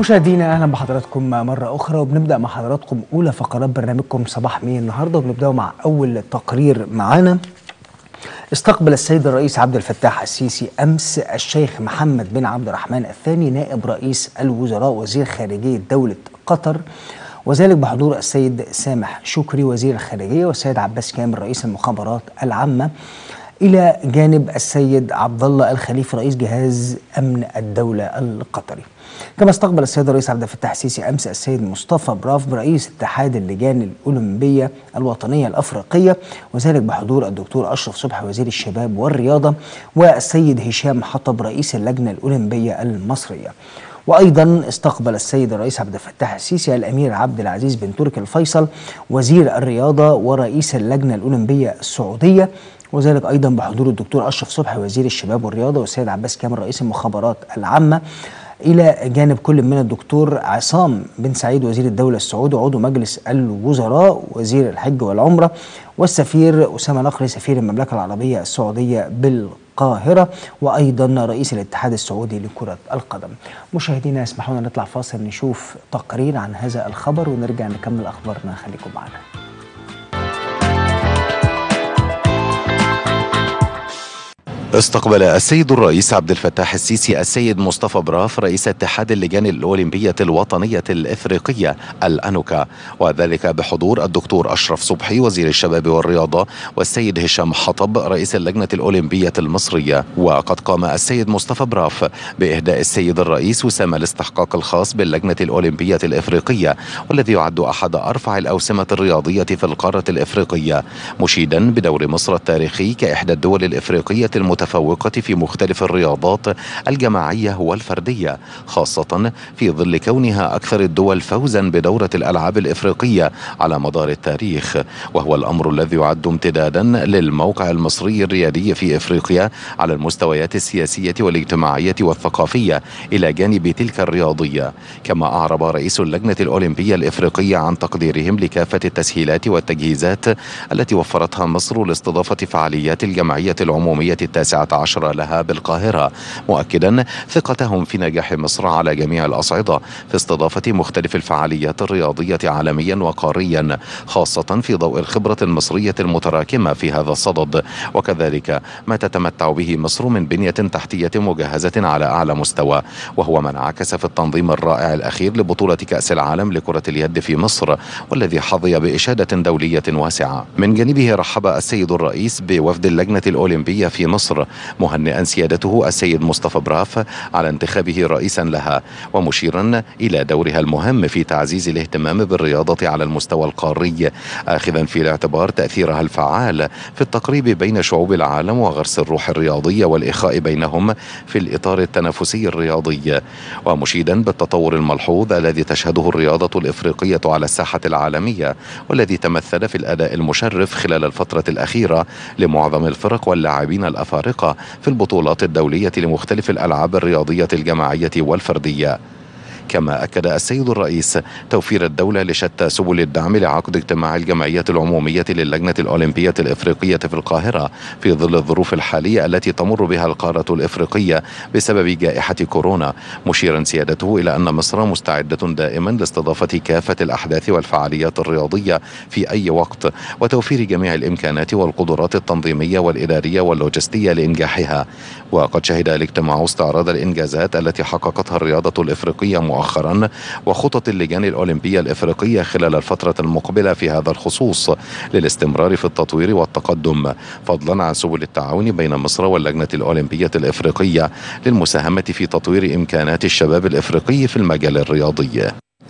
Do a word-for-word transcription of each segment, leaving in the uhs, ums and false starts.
مشاهدينا اهلا بحضراتكم مره اخرى، وبنبدا مع حضراتكم اولى فقرات برنامجكم صباح مين النهارده، وبنبداوا مع اول تقرير معانا. استقبل السيد الرئيس عبد الفتاح السيسي امس الشيخ محمد بن عبد الرحمن الثاني نائب رئيس الوزراء وزير خارجيه دوله قطر، وذلك بحضور السيد سامح شكري وزير الخارجيه والسيد عباس كامل رئيس المخابرات العامه، الى جانب السيد عبد الله الخليفي رئيس جهاز امن الدوله القطري. كما استقبل السيد الرئيس عبد الفتاح السيسي امس السيد مصطفى براف رئيس اتحاد اللجان الاولمبيه الوطنيه الافريقيه، وذلك بحضور الدكتور اشرف صبحي وزير الشباب والرياضه والسيد هشام حطب رئيس اللجنه الاولمبيه المصريه. وايضا استقبل السيد الرئيس عبد الفتاح السيسي الامير عبد العزيز بن تركي الفيصل وزير الرياضه ورئيس اللجنه الاولمبيه السعوديه، وذلك ايضا بحضور الدكتور اشرف صبحي وزير الشباب والرياضه والسيد عباس كامل رئيس المخابرات العامه، الى جانب كل من الدكتور عصام بن سعيد وزير الدوله السعودي وعضو مجلس الوزراء وزير الحج والعمره، والسفير اسامه نقري سفير المملكه العربيه السعوديه بالقاهره، وايضا رئيس الاتحاد السعودي لكره القدم. مشاهدينا اسمحوا لنا نطلع فاصل نشوف تقرير عن هذا الخبر ونرجع نكمل اخبارنا، خليكم معنا. استقبل السيد الرئيس عبد الفتاح السيسي السيد مصطفى براف رئيس اتحاد اللجان الأولمبية الوطنية الإفريقية الأنوكا، وذلك بحضور الدكتور أشرف صبحي وزير الشباب والرياضة والسيد هشام حطب رئيس اللجنة الأولمبية المصرية. وقد قام السيد مصطفى براف بإهداء السيد الرئيس وسام الاستحقاق الخاص باللجنة الأولمبية الإفريقية، والذي يعد أحد أرفع الأوسمة الرياضية في القارة الإفريقية، مشيدا بدور مصر التاريخي كإحدى الدول الإفريقية المتفوقة متفوقة في مختلف الرياضات الجماعية والفردية، خاصة في ظل كونها أكثر الدول فوزا بدورة الألعاب الإفريقية على مدار التاريخ، وهو الأمر الذي يعد امتدادا للموقع المصري الريادي في إفريقيا على المستويات السياسية والاجتماعية والثقافية إلى جانب تلك الرياضية. كما أعرب رئيس اللجنة الأولمبية الإفريقية عن تقديرهم لكافة التسهيلات والتجهيزات التي وفرتها مصر لاستضافة فعاليات الجمعية العمومية التاسعة عشر لها بالقاهرة، مؤكدا ثقتهم في نجاح مصر على جميع الأصعدة في استضافة مختلف الفعاليات الرياضية عالميا وقاريا، خاصة في ضوء الخبرة المصرية المتراكمة في هذا الصدد، وكذلك ما تتمتع به مصر من بنية تحتية مجهزة على أعلى مستوى، وهو ما انعكس في التنظيم الرائع الأخير لبطولة كأس العالم لكرة اليد في مصر، والذي حظي بإشادة دولية واسعة. من جانبه رحب السيد الرئيس بوفد اللجنة الأولمبية في مصر، مهنئا سيادته السيد مصطفى براف على انتخابه رئيسا لها، ومشيرا إلى دورها المهم في تعزيز الاهتمام بالرياضة على المستوى القاري، آخذا في الاعتبار تأثيرها الفعال في التقريب بين شعوب العالم وغرس الروح الرياضية والإخاء بينهم في الإطار التنافسي الرياضي، ومشيدا بالتطور الملحوظ الذي تشهده الرياضة الإفريقية على الساحة العالمية، والذي تمثل في الأداء المشرف خلال الفترة الأخيرة لمعظم الفرق واللاعبين الأفارقة في البطولات الدولية لمختلف الألعاب الرياضية الجماعية والفردية. كما أكد السيد الرئيس توفير الدولة لشتى سبل الدعم لعقد اجتماع الجمعية العمومية للجنة الأولمبية الإفريقية في القاهرة في ظل الظروف الحالية التي تمر بها القارة الإفريقية بسبب جائحة كورونا، مشيرا سيادته إلى أن مصر مستعدة دائما لاستضافة كافة الأحداث والفعاليات الرياضية في أي وقت، وتوفير جميع الإمكانات والقدرات التنظيمية والإدارية واللوجستية لإنجاحها. وقد شهد الاجتماع استعراض الإنجازات التي حققتها الرياضة الإفريقية مؤخرا مؤخرا وخطط اللجان الأولمبية الإفريقية خلال الفترة المقبلة في هذا الخصوص للاستمرار في التطوير والتقدم، فضلا عن سبل التعاون بين مصر واللجنة الأولمبية الإفريقية للمساهمة في تطوير إمكانات الشباب الإفريقي في المجال الرياضي.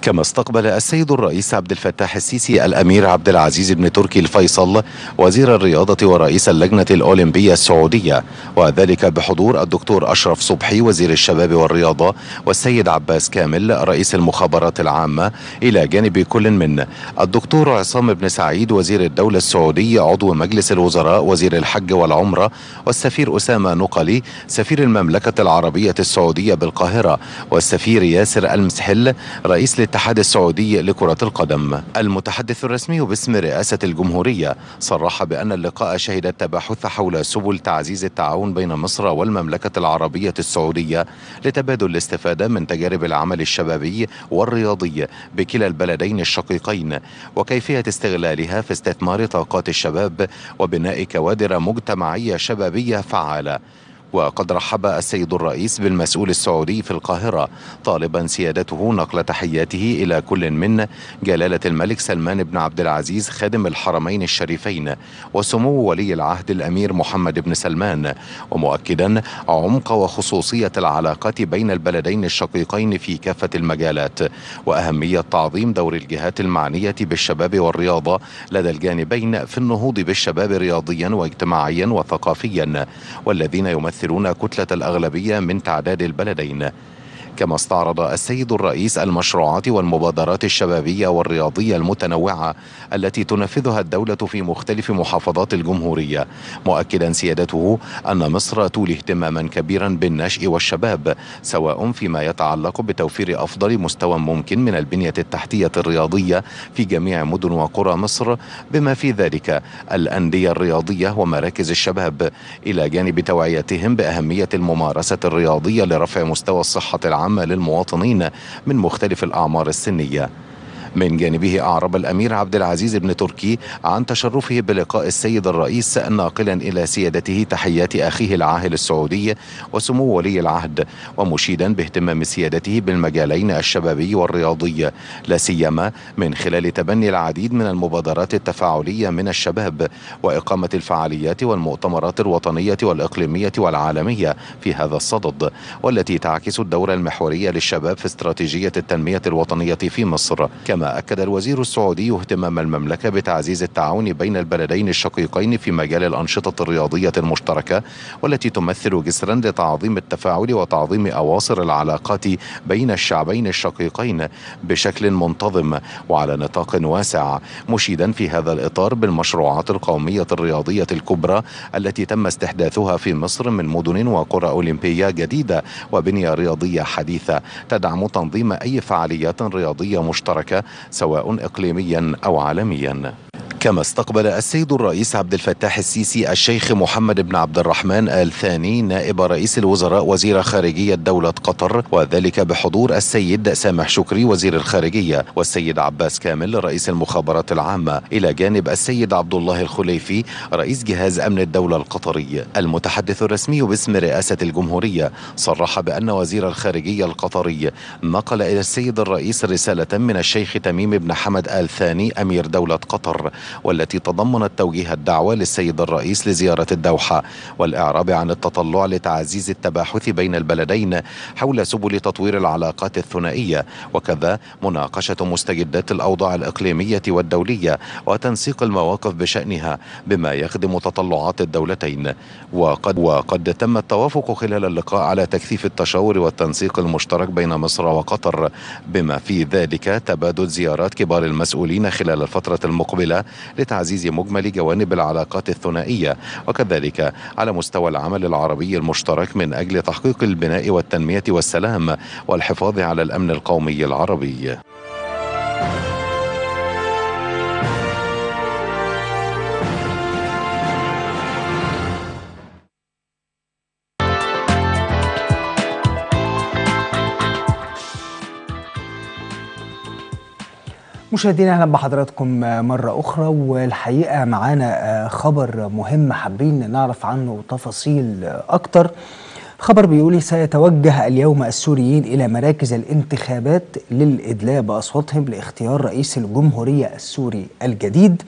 كما استقبل السيد الرئيس عبد الفتاح السيسي الأمير عبد العزيز بن تركي الفيصل وزير الرياضة ورئيس اللجنة الأولمبية السعودية، وذلك بحضور الدكتور أشرف صبحي وزير الشباب والرياضة والسيد عباس كامل رئيس المخابرات العامة، إلى جانب كل من الدكتور عصام بن سعيد وزير الدولة السعودي عضو مجلس الوزراء وزير الحج والعمرة والسفير أسامة نقلي سفير المملكة العربية السعودية بالقاهرة والسفير ياسر المسحل رئيس الاتحاد السعودي لكرة القدم. المتحدث الرسمي باسم رئاسة الجمهورية صرح بأن اللقاء شهد تباحث حول سبل تعزيز التعاون بين مصر والمملكة العربية السعودية لتبادل الاستفادة من تجارب العمل الشبابي والرياضي بكلا البلدين الشقيقين، وكيفية استغلالها في استثمار طاقات الشباب وبناء كوادر مجتمعية شبابية فعالة. وقد رحب السيد الرئيس بالمسؤول السعودي في القاهرة، طالبا سيادته نقل تحياته إلى كل من جلالة الملك سلمان بن عبد العزيز خادم الحرمين الشريفين وسمو ولي العهد الأمير محمد بن سلمان، ومؤكدا عمق وخصوصية العلاقات بين البلدين الشقيقين في كافة المجالات، وأهمية تعظيم دور الجهات المعنية بالشباب والرياضة لدى الجانبين في النهوض بالشباب رياضيا واجتماعيا وثقافيا، والذين يمثلون يمثلون كتلة الأغلبية من تعداد البلدين. كما استعرض السيد الرئيس المشروعات والمبادرات الشبابية والرياضية المتنوعة التي تنفذها الدولة في مختلف محافظات الجمهورية، مؤكدا سيادته أن مصر تولي اهتماما كبيرا بالنشء والشباب، سواء فيما يتعلق بتوفير أفضل مستوى ممكن من البنية التحتية الرياضية في جميع مدن وقرى مصر، بما في ذلك الأندية الرياضية ومراكز الشباب، إلى جانب توعيتهم بأهمية الممارسة الرياضية لرفع مستوى الصحة العامة للمواطنين من مختلف الأعمار السنية. من جانبه أعرب الأمير عبد العزيز بن تركي عن تشرفه بلقاء السيد الرئيس، ناقلا إلى سيادته تحيات أخيه العاهل السعودي وسمو ولي العهد، ومشيدا باهتمام سيادته بالمجالين الشبابي والرياضي، لا سيما من خلال تبني العديد من المبادرات التفاعلية من الشباب وإقامة الفعاليات والمؤتمرات الوطنية والإقليمية والعالمية في هذا الصدد، والتي تعكس الدور المحوري للشباب في استراتيجية التنمية الوطنية في مصر. كما أكد الوزير السعودي اهتمام المملكة بتعزيز التعاون بين البلدين الشقيقين في مجال الأنشطة الرياضية المشتركة، والتي تمثل جسرا لتعظيم التفاعل وتعظيم أواصر العلاقات بين الشعبين الشقيقين بشكل منتظم وعلى نطاق واسع، مشيدا في هذا الإطار بالمشروعات القومية الرياضية الكبرى التي تم استحداثها في مصر من مدن وقرى أولمبية جديدة وبنية رياضية حديثة تدعم تنظيم أي فعاليات رياضية مشتركة سواء إقليميا أو عالميا. كما استقبل السيد الرئيس عبد الفتاح السيسي الشيخ محمد بن عبد الرحمن آل ثاني نائب رئيس الوزراء وزير خارجية دولة قطر، وذلك بحضور السيد سامح شكري وزير الخارجية والسيد عباس كامل رئيس المخابرات العامة، إلى جانب السيد عبد الله الخليفي رئيس جهاز أمن الدولة القطري. المتحدث الرسمي باسم رئاسة الجمهورية صرح بأن وزير الخارجية القطري نقل إلى السيد الرئيس رسالة من الشيخ تميم بن حمد آل ثاني أمير دولة قطر، والتي تضمنت توجيه الدعوة للسيد الرئيس لزيارة الدوحة والإعراب عن التطلع لتعزيز التباحث بين البلدين حول سبل تطوير العلاقات الثنائية، وكذا مناقشة مستجدات الأوضاع الإقليمية والدولية وتنسيق المواقف بشأنها بما يخدم تطلعات الدولتين. وقد وقد تم التوافق خلال اللقاء على تكثيف التشاور والتنسيق المشترك بين مصر وقطر، بما في ذلك تبادل زيارات كبار المسؤولين خلال الفترة المقبلة لتعزيز مجمل جوانب العلاقات الثنائية، وكذلك على مستوى العمل العربي المشترك من أجل تحقيق البناء والتنمية والسلام والحفاظ على الأمن القومي العربي. مشاهدينا اهلا بحضراتكم مره اخرى، والحقيقه معانا خبر مهم حابين نعرف عنه تفاصيل اكتر. خبر بيقول سيتوجه اليوم السوريين الى مراكز الانتخابات للادلاء باصواتهم لاختيار رئيس الجمهوريه السوري الجديد،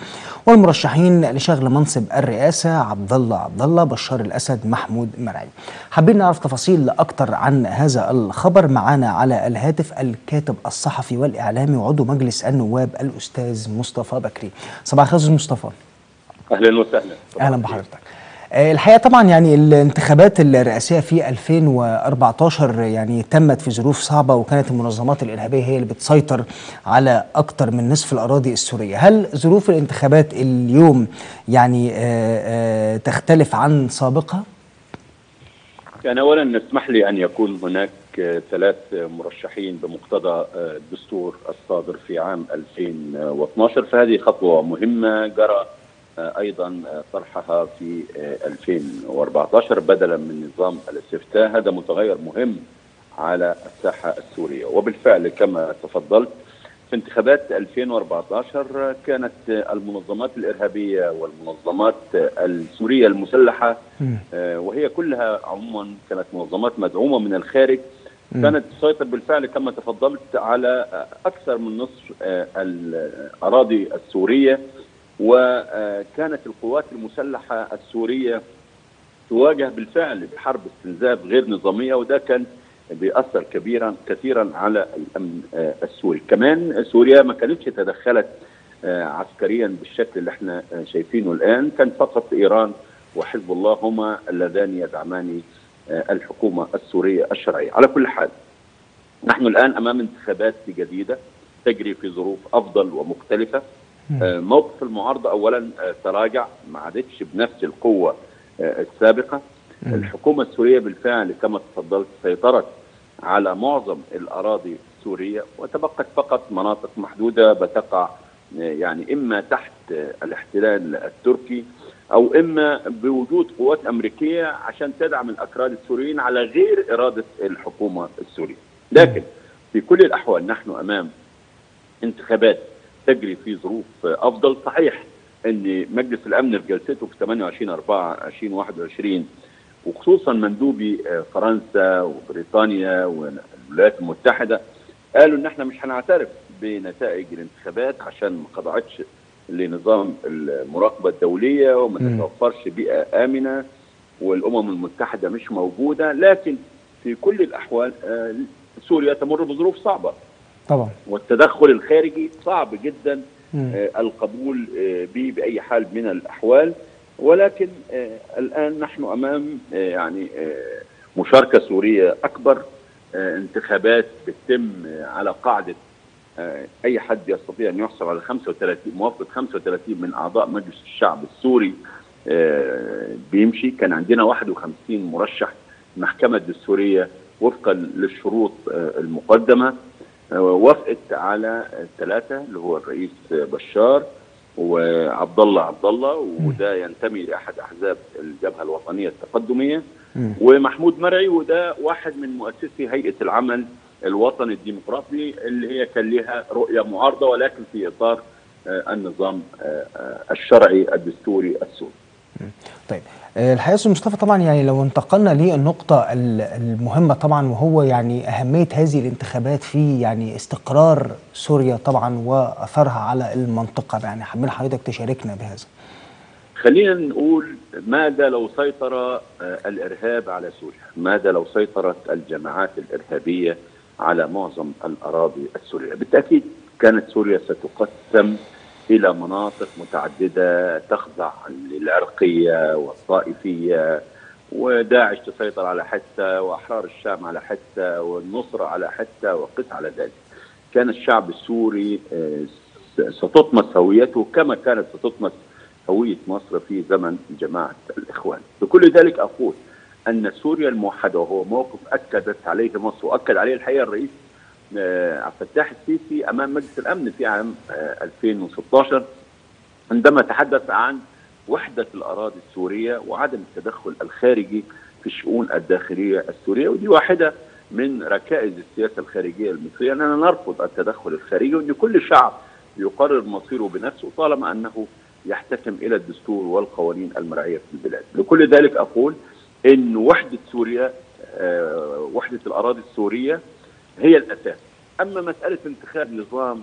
والمرشحين لشغل منصب الرئاسه عبد الله عبد الله، بشار الاسد، محمود مرعي. حابين نعرف تفاصيل اكتر عن هذا الخبر. معانا على الهاتف الكاتب الصحفي والاعلامي وعضو مجلس النواب الاستاذ مصطفى بكري. صباح الخير استاذ مصطفى. اهلا وسهلا. اهلا بحضرتك. الحقيقة طبعا يعني الانتخابات الرئاسية في ألفين وأربعتاشر يعني تمت في ظروف صعبة، وكانت المنظمات الإرهابية هي اللي بتسيطر على أكتر من نصف الأراضي السورية. هل ظروف الانتخابات اليوم يعني آآ آآ تختلف عن سابقها؟ يعني أولا اسمح لي أن يكون هناك ثلاث مرشحين بمقتضى الدستور الصادر في عام ألفين واثناشر، فهذه خطوة مهمة جرى أيضا طرحها في ألفين وأربعة عشر بدلا من نظام الاستفتاء. هذا متغير مهم على الساحة السورية. وبالفعل كما تفضلت في انتخابات ألفين وأربعة عشر كانت المنظمات الإرهابية والمنظمات السورية المسلحة وهي كلها عموما كانت منظمات مدعومة من الخارج، كانت تسيطر بالفعل كما تفضلت على أكثر من نصف الأراضي السورية، وكانت القوات المسلحة السورية تواجه بالفعل بحرب استنزاف غير نظامية، وده كان بيأثر كبيرا كثيرا على الأمن السوري. كمان سوريا ما كانتش تدخلت عسكريا بالشكل اللي احنا شايفينه الآن، كان فقط إيران وحزب الله هما اللذان يدعمان الحكومة السورية الشرعية. على كل حال نحن الآن أمام انتخابات جديدة تجري في ظروف أفضل ومختلفة. موقف المعارضة أولا تراجع، ما عادتش بنفس القوة السابقة. الحكومة السورية بالفعل كما تفضلت سيطرت على معظم الأراضي السورية، وتبقت فقط مناطق محدودة بتقع يعني إما تحت الاحتلال التركي أو إما بوجود قوات أمريكية عشان تدعم الأكراد السوريين على غير إرادة الحكومة السورية. لكن في كل الأحوال نحن أمام انتخابات تجري في ظروف أفضل. صحيح أن مجلس الأمن في جلسته في ثمانية وعشرين أربعة ألفين وواحد وعشرين وخصوصا مندوبي فرنسا وبريطانيا والولايات المتحدة قالوا ان احنا مش هنعترف بنتائج الانتخابات عشان ما خضعتش لنظام المراقبة الدولية وما تتوفرش بيئة آمنة والأمم المتحدة مش موجودة. لكن في كل الأحوال سوريا تمر بظروف صعبة طبعا، والتدخل الخارجي صعب جدا القبول به بأي حال من الأحوال. ولكن آه الآن نحن أمام آه يعني آه مشاركة سورية أكبر، آه انتخابات بتتم آه على قاعدة آه أي حد يستطيع أن يحصل على خمسة وثلاثين موافقة خمسة وثلاثين من أعضاء مجلس الشعب السوري آه بيمشي. كان عندنا واحد وخمسين مرشح، المحكمة الدستورية وفقا للشروط آه المقدمة آه وافقت على ثلاثة اللي هو الرئيس آه بشار وعبد الله عبد الله وده ينتمي لأحد أحزاب الجبهة الوطنية التقدمية، ومحمود مرعي وده واحد من مؤسسي هيئة العمل الوطني الديمقراطي اللي هي كان لها رؤية معارضة ولكن في إطار النظام الشرعي الدستوري السوري. طيب الحقيقة أستاذ مصطفى طبعا يعني لو انتقلنا للنقطة المهمة طبعا وهو يعني أهمية هذه الانتخابات في يعني استقرار سوريا طبعا وأثرها على المنطقة، يعني حابين حضرتك تشاركنا بهذا. خلينا نقول ماذا لو سيطر الإرهاب على سوريا؟ ماذا لو سيطرت الجماعات الإرهابية على معظم الأراضي السورية؟ بالتأكيد كانت سوريا ستقسم إلى مناطق متعددة تخضع للعرقية والطائفية، وداعش تسيطر على حتة وأحرار الشام على حتة والنصرة على حتة وقس على ذلك. كان الشعب السوري ستطمس هويته كما كانت ستطمس هوية مصر في زمن جماعة الإخوان. بكل ذلك أقول أن سوريا الموحدة وهو موقف أكدت عليه مصر وأكد عليه الحقيقة الرئيس عبد الفتاح السيسي أمام مجلس الأمن في عام ألفين وستاشر عندما تحدث عن وحدة الأراضي السورية وعدم التدخل الخارجي في الشؤون الداخلية السورية. ودي واحدة من ركائز السياسة الخارجية المصرية، أننا نرفض التدخل الخارجي وأن كل شعب يقرر مصيره بنفسه طالما أنه يحتكم إلى الدستور والقوانين المرعية في البلاد. لكل ذلك أقول أن وحدة سوريا وحدة الأراضي السورية هي الأساس. أما مسألة انتخاب نظام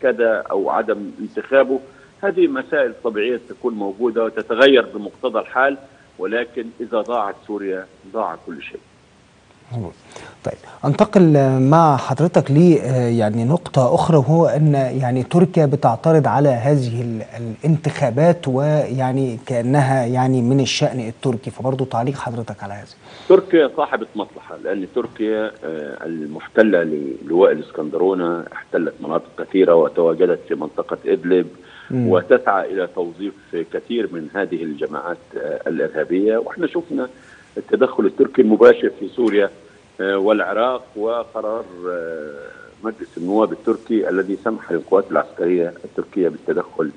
كذا أو عدم انتخابه هذه مسائل طبيعية تكون موجودة وتتغير بمقتضى الحال، ولكن إذا ضاعت سوريا ضاع كل شيء. طيب أنتقل مع حضرتك لي يعني نقطة أخرى، وهو أن يعني تركيا بتعترض على هذه الانتخابات ويعني كأنها يعني من الشأن التركي، فبرضه تعليق حضرتك على هذا. تركيا صاحبة مصلحة، لأن تركيا المحتلة للواء الإسكندرونة احتلت مناطق كثيرة وتواجدت في منطقة إدلب م. وتسعى إلى توظيف كثير من هذه الجماعات الإرهابية، وإحنا شفنا التدخل التركي المباشر في سوريا والعراق وقرار مجلس النواب التركي الذي سمح للقوات العسكرية التركية بالتدخل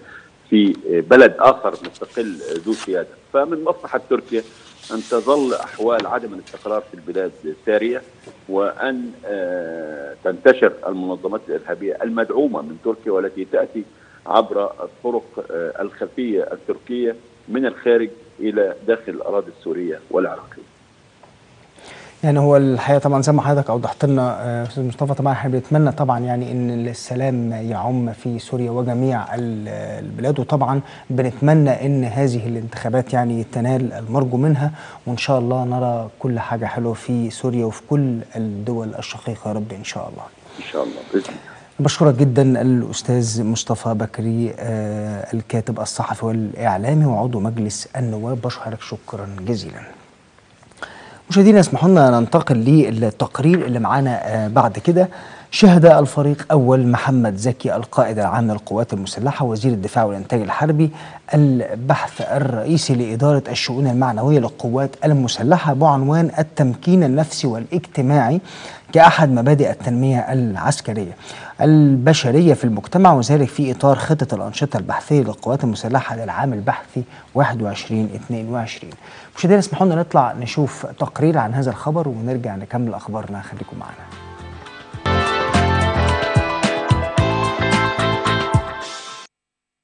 في بلد آخر مستقل ذو سيادة. فمن مصلحة تركيا أن تظل أحوال عدم الاستقرار في البلاد سارية، وأن تنتشر المنظمات الإرهابية المدعومة من تركيا والتي تأتي عبر الطرق الخفية التركية من الخارج إلى داخل الأراضي السورية والعراقية. يعني هو الحقيقه طبعا زي ما حضرتك اوضحت لنا استاذ مصطفى، طبعا احنا بنتمنى طبعا يعني ان السلام يعم في سوريا وجميع البلاد، وطبعا بنتمنى ان هذه الانتخابات يعني تنال المرجو منها، وان شاء الله نرى كل حاجه حلوه في سوريا وفي كل الدول الشقيقه يا رب ان شاء الله. ان شاء الله باذن الله. بشكرك جدا الأستاذ مصطفى بكري آه الكاتب الصحفي والإعلامي وعضو مجلس النواب، بشكرك شكرا جزيلا. مشاهدينا اسمحوا لنا ننتقل للتقرير اللي معانا آه بعد كده. شهد الفريق أول محمد زكي القائد العام للقوات المسلحة وزير الدفاع والإنتاج الحربي البحث الرئيسي لإدارة الشؤون المعنوية للقوات المسلحة بعنوان التمكين النفسي والاجتماعي كأحد مبادئ التنمية العسكرية البشرية في المجتمع، وذلك في إطار خطة الأنشطة البحثية للقوات المسلحة للعام البحثي واحد وعشرين اثنين وعشرين. مشاهدينا اسمحوا لنا نطلع نشوف تقرير عن هذا الخبر ونرجع نكمل أخبارنا، خليكم معنا.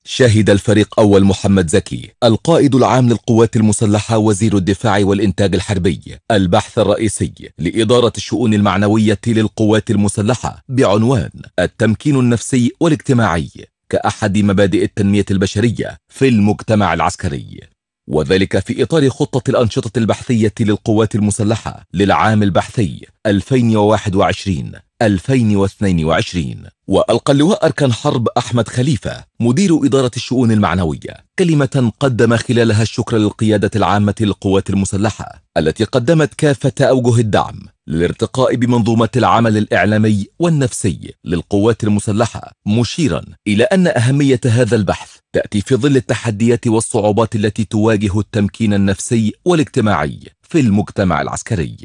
شهد الفريق أول محمد زكي القائد العام للقوات المسلحة وزير الدفاع والإنتاج الحربي البحث الرئيسي لإدارة الشؤون المعنوية للقوات المسلحة بعنوان التمكين النفسي والاجتماعي كأحد مبادئ التنمية البشرية في المجتمع العسكري، وذلك في إطار خطة الأنشطة البحثية للقوات المسلحة للعام البحثي ألفين وواحد وعشرين ألفين واثنين وعشرين. وألقى اللواء أركان حرب أحمد خليفة مدير إدارة الشؤون المعنوية كلمة قدم خلالها الشكر للقيادة العامة للقوات المسلحة التي قدمت كافة أوجه الدعم للارتقاء بمنظومة العمل الإعلامي والنفسي للقوات المسلحة، مشيرا إلى أن أهمية هذا البحث تأتي في ظل التحديات والصعوبات التي تواجه التمكين النفسي والاجتماعي في المجتمع العسكري.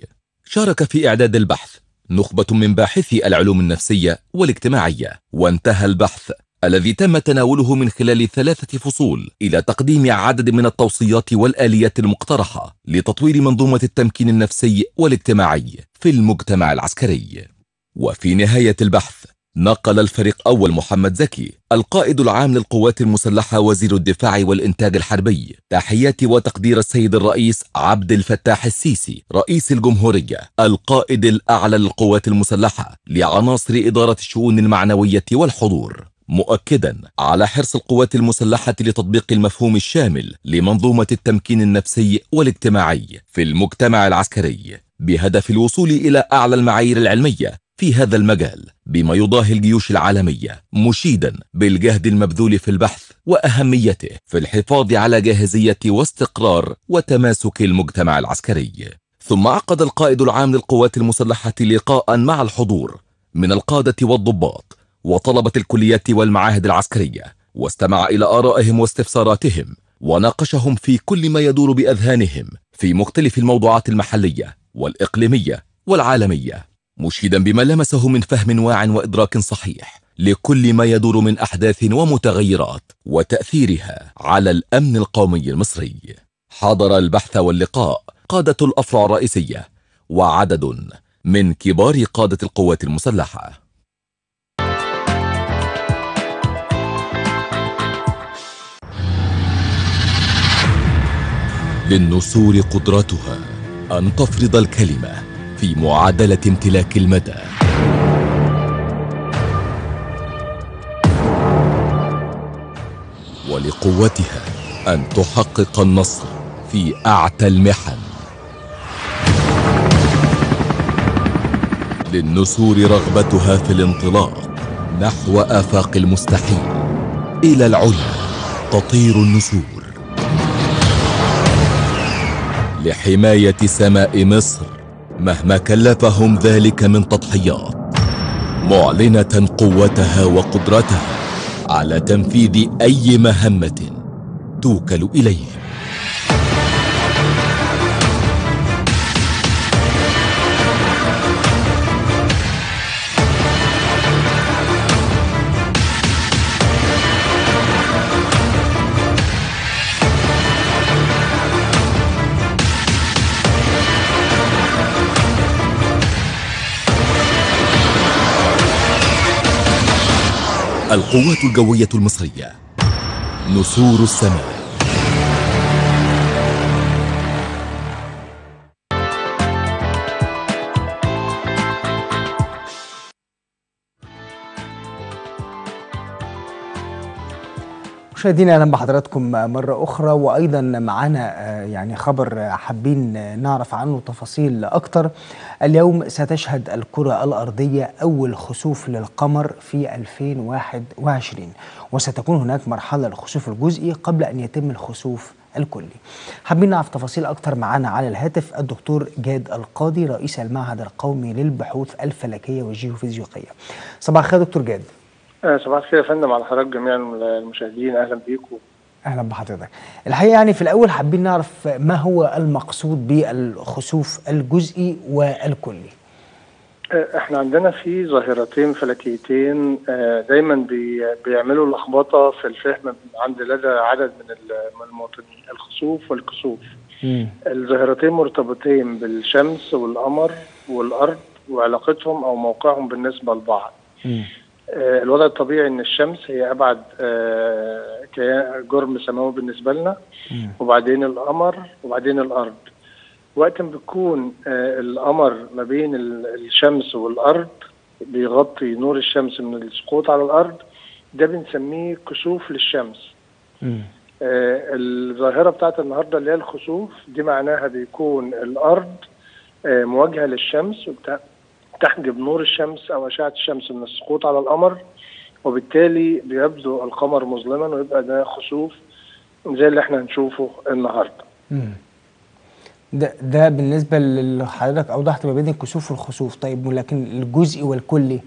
شارك في إعداد البحث نخبة من باحثي العلوم النفسية والاجتماعية، وانتهى البحث الذي تم تناوله من خلال ثلاثة فصول إلى تقديم عدد من التوصيات والآليات المقترحة لتطوير منظومة التمكين النفسي والاجتماعي في المجتمع العسكري. وفي نهاية البحث نقل الفريق أول محمد زكي القائد العام للقوات المسلحة وزير الدفاع والإنتاج الحربي تحيات وتقدير السيد الرئيس عبد الفتاح السيسي رئيس الجمهورية القائد الأعلى للقوات المسلحة لعناصر إدارة الشؤون المعنوية والحضور، مؤكدا على حرص القوات المسلحة لتطبيق المفهوم الشامل لمنظومة التمكين النفسي والاجتماعي في المجتمع العسكري بهدف الوصول إلى أعلى المعايير العلمية في هذا المجال بما يضاهي الجيوش العالمية، مشيدا بالجهد المبذول في البحث وأهميته في الحفاظ على جاهزية واستقرار وتماسك المجتمع العسكري. ثم عقد القائد العام للقوات المسلحة لقاء مع الحضور من القادة والضباط وطلبة الكليات والمعاهد العسكرية، واستمع إلى آرائهم واستفساراتهم وناقشهم في كل ما يدور بأذهانهم في مختلف الموضوعات المحلية والإقليمية والعالمية، مشيدا بما لمسه من فهم واع وإدراك صحيح لكل ما يدور من أحداث ومتغيرات وتأثيرها على الأمن القومي المصري. حضر البحث واللقاء قادة الأفرع الرئيسية وعدد من كبار قادة القوات المسلحة. للنسور قدرتها أن تفرض الكلمة في معادلة امتلاك المدى. ولقوتها أن تحقق النصر في أعتى المحن. للنسور رغبتها في الانطلاق نحو آفاق المستحيل. إلى العلا تطير النسور. لحماية سماء مصر مهما كلفهم ذلك من تضحيات، معلنة قوتها وقدرتها على تنفيذ أي مهمة توكل إليهم. القوات الجوية المصرية، نسور السماء. مشاهدينا اهلا بحضراتكم مره اخرى، وايضا معانا يعني خبر حابين نعرف عنه تفاصيل اكتر. اليوم ستشهد الكره الارضيه اول خسوف للقمر في ألفين وواحد وعشرين، وستكون هناك مرحله للخسوف الجزئي قبل ان يتم الخسوف الكلي. حابين نعرف تفاصيل اكتر، معانا على الهاتف الدكتور جاد القاضي رئيس المعهد القومي للبحوث الفلكيه والجيوفيزيقيه. صباح الخير دكتور جاد. صباح الخير يا فندم، على حضرتك جميع المشاهدين، اهلا بيكم. اهلا بحضرتك. الحقيقه يعني في الاول حابين نعرف ما هو المقصود بالخسوف الجزئي والكلي. احنا عندنا في ظاهرتين فلكيتين دايما بيعملوا لخبطه في الفهم عند لدى عدد من المواطنين، الخسوف والكسوف. الظاهرتين مرتبطين بالشمس والقمر والارض وعلاقتهم او موقعهم بالنسبه لبعض. مم. الوضع الطبيعي ان الشمس هي ابعد جرم سماوي بالنسبه لنا، وبعدين القمر وبعدين الارض. وقت ما بتكون القمر ما بين الشمس والارض بيغطي نور الشمس من السقوط على الارض، ده بنسميه كسوف للشمس. الظاهره بتاعت النهارده اللي هي الخسوف دي معناها بيكون الارض مواجهه للشمس وبتاع تحجب نور الشمس او اشعه الشمس من السقوط على القمر، وبالتالي بيبدو القمر مظلما ويبقى ده خسوف زي اللي احنا هنشوفه النهارده. امم ده ده بالنسبه لحضرتك اوضحت ما بين الكسوف والخسوف. طيب ولكن الجزئي والكلي؟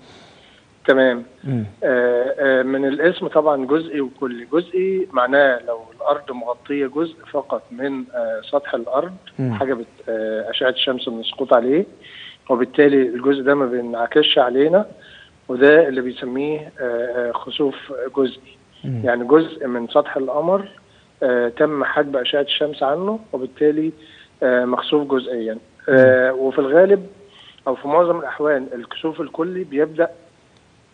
تمام. آآ آآ من الاسم طبعا جزئي وكلي. جزئي معناه لو الارض مغطيه جزء فقط من سطح الارض حجبت اشعه الشمس من السقوط عليه، وبالتالي الجزء ده ما بينعكسش علينا، وده اللي بيسميه خسوف جزئي. مم. يعني جزء من سطح القمر تم حجب اشعه الشمس عنه، وبالتالي مخسوف جزئيا. وفي الغالب او في معظم الاحوال الكسوف الكلي بيبدا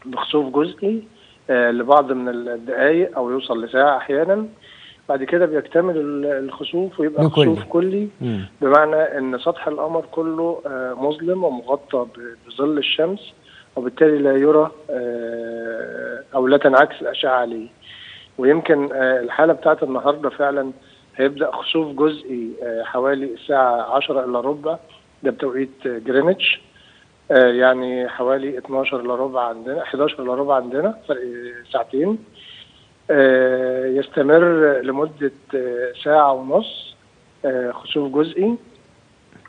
بخسوف جزئي لبعض من الدقائق او يوصل لساعه احيانا، بعد كده بيكتمل الخسوف ويبقى خسوف كلي. مم. بمعنى ان سطح القمر كله مظلم ومغطى بظل الشمس، وبالتالي لا يرى او لا تنعكس الاشعه عليه. ويمكن الحاله بتاعت النهارده فعلا هيبدا خسوف جزئي حوالي الساعه عشرة الا ربع، ده بتوقيت جرينتش، يعني حوالي اتناشر الا ربع عندنا، حداشر الا ربع عندنا، فرق ساعتين. يستمر لمدة ساعة ونص خسوف جزئي،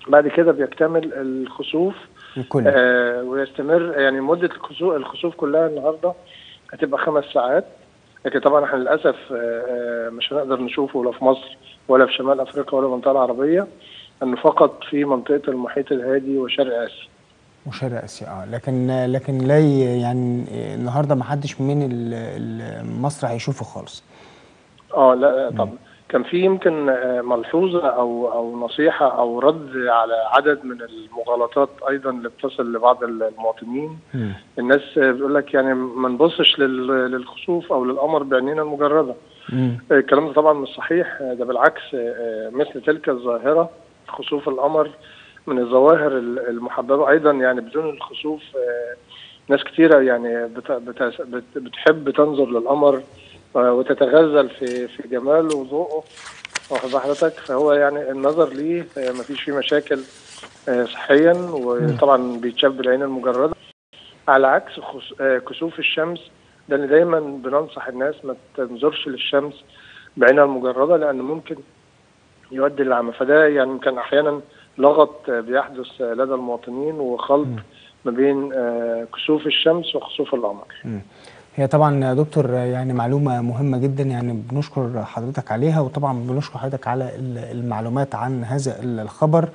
بعد كده بيكتمل الخسوف الكلي ويستمر. يعني مدة الخسوف كلها النهارده هتبقى خمس ساعات، لكن طبعا احنا للأسف مش هنقدر نشوفه ولا في مصر ولا في شمال أفريقيا ولا المنطقة العربية، أنه فقط في منطقة المحيط الهادي وشرق آسيا. وشرق اسيا اه لكن لكن لا يعني النهارده ما حدش من مصر هيشوفه خالص. اه لا طبعا. كان في يمكن ملحوظه او او نصيحه او رد على عدد من المغالطات ايضا اللي بتصل لبعض المواطنين. م. الناس بيقول لك يعني ما نبصش للخسوف او للقمر بعينينا المجرده. م. الكلام ده طبعا مش صحيح، ده بالعكس مثل تلك الظاهره خسوف القمر من الظواهر المحببه ايضا. يعني بدون الخسوف ناس كثيره يعني بتحب تنظر للقمر وتتغزل في في جماله وذوقه، واخد حضرتك؟ فهو يعني النظر ليه ما فيش فيه مشاكل صحيا، وطبعا بيتشاف بالعين المجرده، على عكس كسوف الشمس. ده اللي دايما بننصح الناس ما تنظرش للشمس بعينها المجرده، لان ممكن يؤدي للعمى. فده يعني كان احيانا لغط بيحدث لدى المواطنين وخلط ما بين كسوف الشمس وخسوف القمر. هي طبعا يا دكتور يعني معلومه مهمه جدا، يعني بنشكر حضرتك عليها، وطبعا بنشكر حضرتك على المعلومات عن هذا الخبر.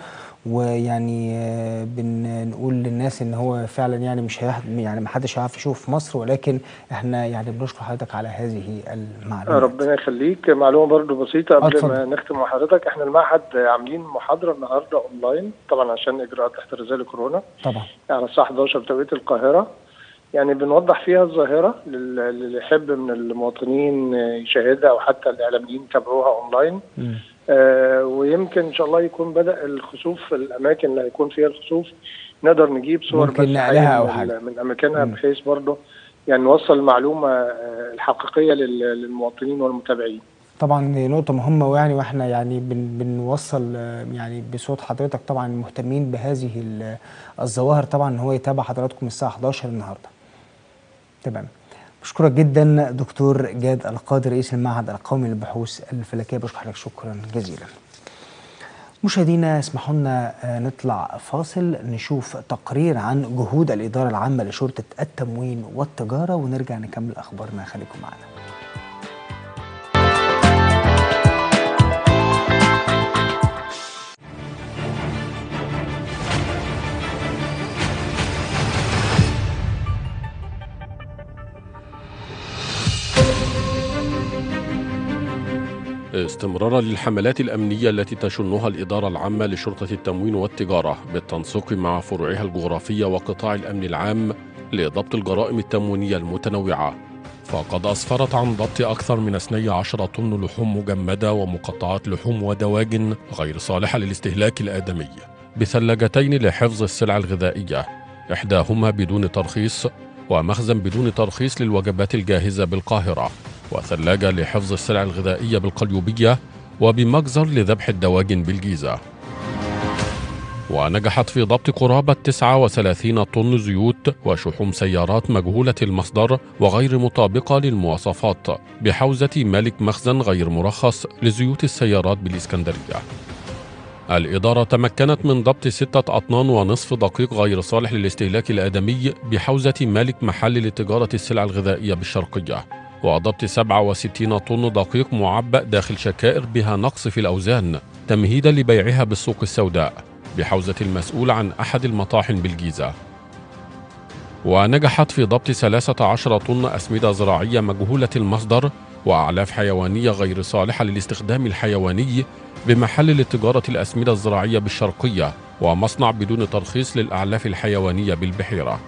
ويعني بنقول للناس ان هو فعلا يعني مش يعني ما حدش هيعرف يشوف في مصر، ولكن احنا يعني بنشكر حضرتك على هذه المعلومات. ربنا يخليك. معلومه برضو بسيطه قبل أطلع. ما نختم مع حضرتك، احنا المعهد عاملين محاضره النهارده اونلاين طبعا عشان اجراءات احترازيه لكورونا طبعا على الساعه حداشر بتوقيت القاهره. يعني بنوضح فيها الظاهرة اللي يحب من المواطنين يشاهدها أو حتى الإعلاميين يتابعوها أونلاين. آه ويمكن إن شاء الله يكون بدأ الخسوف في الأماكن اللي هيكون فيها الخسوف نقدر نجيب صور بس من, من أماكنها، بحيث برضه يعني نوصل المعلومة الحقيقية للمواطنين والمتابعين. طبعا دي نقطة مهمة، ويعني واحنا يعني بنوصل يعني بصوت حضرتك طبعا المهتمين بهذه الظواهر طبعا ان هو يتابع حضراتكم الساعة احداشر النهارده. تمام. بشكرك جدا دكتور جاد القاضي رئيس المعهد القومي للبحوث الفلكية، بشكر حضرتك شكرا جزيلا. مشاهدينا اسمحوا لنا نطلع فاصل نشوف تقرير عن جهود الإدارة العامة لشرطة التموين والتجارة ونرجع نكمل اخبارنا، خليكم معنا. استمرارا للحملات الأمنية التي تشنها الإدارة العامة لشرطة التموين والتجارة بالتنسيق مع فروعها الجغرافية وقطاع الأمن العام لضبط الجرائم التموينية المتنوعة، فقد أسفرت عن ضبط أكثر من اثني عشر طن لحوم مجمدة ومقطعات لحوم ودواجن غير صالحة للاستهلاك الآدمي بثلاجتين لحفظ السلع الغذائية، إحداهما بدون ترخيص ومخزن بدون ترخيص للوجبات الجاهزة بالقاهرة، وثلاجة لحفظ السلع الغذائية بالقليوبية، وبمجزر لذبح الدواجن بالجيزة. ونجحت في ضبط قرابة تسعة وثلاثين طن زيوت وشحوم سيارات مجهولة المصدر وغير مطابقة للمواصفات بحوزة مالك مخزن غير مرخص لزيوت السيارات بالإسكندرية. الإدارة تمكنت من ضبط ستة أطنان ونصف دقيق غير صالح للاستهلاك الآدمي بحوزة مالك محل لتجارة السلع الغذائية بالشرقية، وضبط سبعة وستين طن دقيق معبأ داخل شكائر بها نقص في الأوزان تمهيدا لبيعها بالسوق السوداء بحوزة المسؤول عن أحد المطاحن بالجيزة. ونجحت في ضبط ثلاثة عشر طن أسمدة زراعية مجهولة المصدر وأعلاف حيوانية غير صالحة للاستخدام الحيواني بمحل لتجارة الأسمدة الزراعية بالشرقية ومصنع بدون ترخيص للأعلاف الحيوانية بالبحيرة.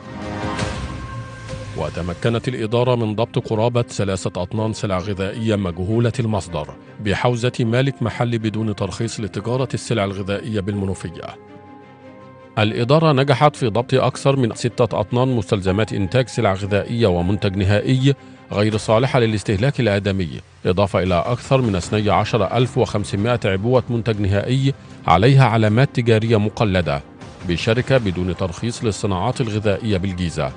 وتمكنت الإدارة من ضبط قرابة ثلاثة أطنان سلع غذائية مجهولة المصدر بحوزة مالك محل بدون ترخيص لتجارة السلع الغذائية بالمنوفية. الإدارة نجحت في ضبط أكثر من ستة أطنان مستلزمات إنتاج سلع غذائية ومنتج نهائي غير صالحة للاستهلاك الآدمي، إضافة إلى أكثر من اثني عشر ألف وخمسمائة عبوة منتج نهائي عليها علامات تجارية مقلدة بشركة بدون ترخيص للصناعات الغذائية بالجيزة.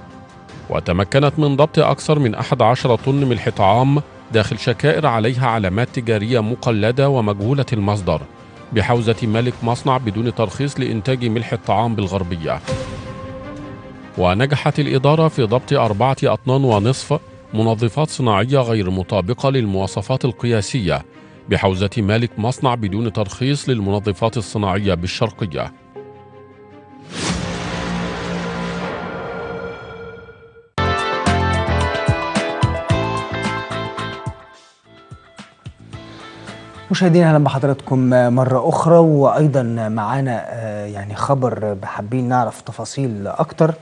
وتمكنت من ضبط أكثر من أحد عشر طن ملح طعام داخل شكائر عليها علامات تجارية مقلدة ومجهولة المصدر بحوزة مالك مصنع بدون ترخيص لإنتاج ملح الطعام بالغربية. ونجحت الإدارة في ضبط أربعة أطنان ونصف منظفات صناعية غير مطابقة للمواصفات القياسية بحوزة مالك مصنع بدون ترخيص للمنظفات الصناعية بالشرقية. مشاهدينا اهلا بحضراتكم مره اخرى، وايضا معانا يعني خبر حابين نعرف تفاصيل اكتر.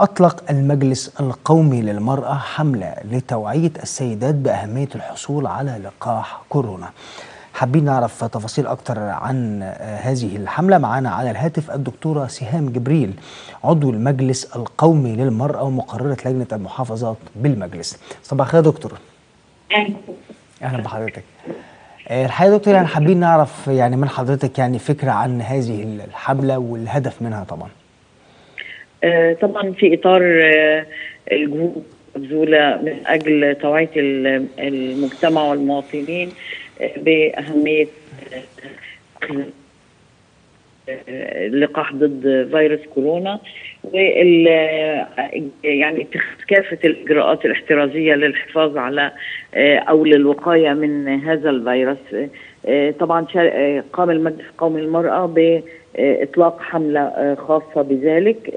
اطلق المجلس القومي للمراه حمله لتوعيه السيدات باهميه الحصول على لقاح كورونا. حابين نعرف تفاصيل اكتر عن هذه الحمله. معانا على الهاتف الدكتوره سهام جبريل عضو المجلس القومي للمراه ومقرره لجنه المحافظات بالمجلس. صباح الخير يا دكتور. اهلا بحضرتك. الحقيقة يا دكتور يعني حابين نعرف يعني من حضرتك يعني فكرة عن هذه الحملة والهدف منها. طبعا طبعا في إطار الجهود المبذولة من أجل توعية المجتمع والمواطنين بأهمية اللقاح ضد فيروس كورونا، وال يعني اتخاذ كافة الإجراءات الاحترازية للحفاظ على أو للوقاية من هذا الفيروس. طبعا قام المجلس القومي للمرأة بإطلاق حملة خاصة بذلك